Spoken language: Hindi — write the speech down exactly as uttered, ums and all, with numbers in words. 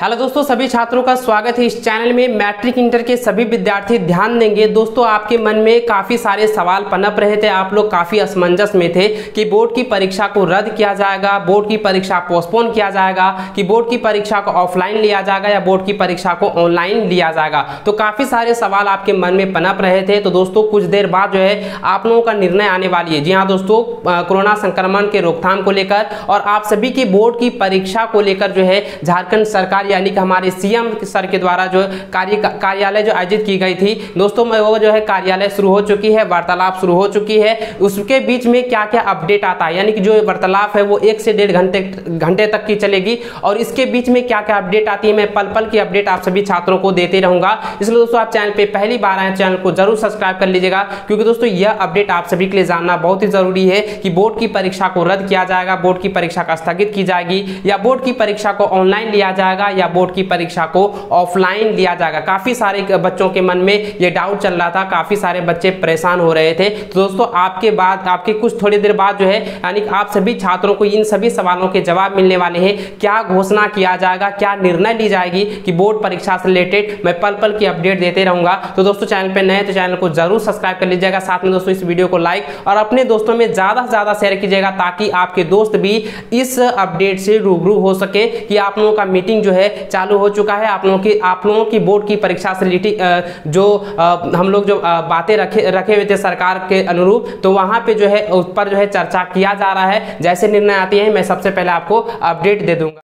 हेलो दोस्तों, सभी छात्रों का स्वागत है इस चैनल में। मैट्रिक इंटर के सभी विद्यार्थी ध्यान देंगे। दोस्तों, आपके मन में काफ़ी सारे सवाल पनप रहे थे, आप लोग काफ़ी असमंजस में थे कि बोर्ड की परीक्षा को रद्द किया जाएगा, बोर्ड की परीक्षा पोस्टपोन किया जाएगा, कि बोर्ड की परीक्षा को ऑफलाइन लिया जाएगा या बोर्ड की परीक्षा को ऑनलाइन लिया जाएगा। तो काफ़ी सारे सवाल आपके मन में पनप रहे थे। तो दोस्तों, कुछ देर बाद जो है आप लोगों का निर्णय आने वाली है। जी हाँ दोस्तों, कोरोना संक्रमण के रोकथाम को लेकर और आप सभी की बोर्ड की परीक्षा को लेकर जो है झारखंड सरकार यानी कि हमारे सीएम सर के द्वारा जो कार्य कार्यालय जो आयोजित की गई थी दोस्तों, वो जो है कार्यालय शुरू हो चुकी है, वार्तालाप शुरू हो चुकी है। उसके बीच में क्या क्या अपडेट आता है, यानी कि जो वार्तालाप है वो एक से डेढ़ घंटे घंटे तक की चलेगी और इसके बीच में क्या क्या अपडेट आती है, मैं पल पल की अपडेट आप सभी छात्रों को देते रहूंगा। इसलिए दोस्तों, आप चैनल पर पहली बार आए, चैनल को जरूर सब्सक्राइब कर लीजिएगा, क्योंकि दोस्तों यह अपडेट आप सभी के लिए जानना बहुत ही जरूरी है कि बोर्ड की परीक्षा को रद्द किया जाएगा, बोर्ड की परीक्षा का स्थगित की जाएगी, या बोर्ड की परीक्षा को ऑनलाइन लिया जाएगा या बोर्ड की परीक्षा को ऑफलाइन लिया जाएगा। काफी सारे बच्चों के मन में ये डाउट चल रहा था, काफी सारे बच्चे परेशान हो रहे थे। तो दोस्तों, आपके बाद आपके कुछ थोड़ी देर बाद जो है यानी आप सभी छात्रों को इन सभी सवालों के जवाब मिलने वाले हैं। क्या घोषणा किया जाएगा, क्या निर्णय ली जाएगी कि बोर्ड परीक्षा से रिलेटेड मैं पल पल की अपडेट देते रहूंगा। तो दोस्तों, चैनल पर नए तो चैनल को जरूर सब्सक्राइब कर लीजिएगा, साथ में दोस्तों इस वीडियो को लाइक और अपने दोस्तों में ज्यादा से ज्यादा शेयर कीजिएगा, ताकि आपके दोस्त भी इस अपडेट से रूबरू हो सके कि आप लोगों का मीटिंग जो है चालू हो चुका है, आप लोगों की आप लोगों की बोर्ड की परीक्षा से रिलेटेड जो हम लोग जो बातें रखे रखे हुए थे सरकार के अनुरूप, तो वहां पे जो है उस पर जो है चर्चा किया जा रहा है। जैसे निर्णय आती है मैं सबसे पहले आपको अपडेट दे दूंगा।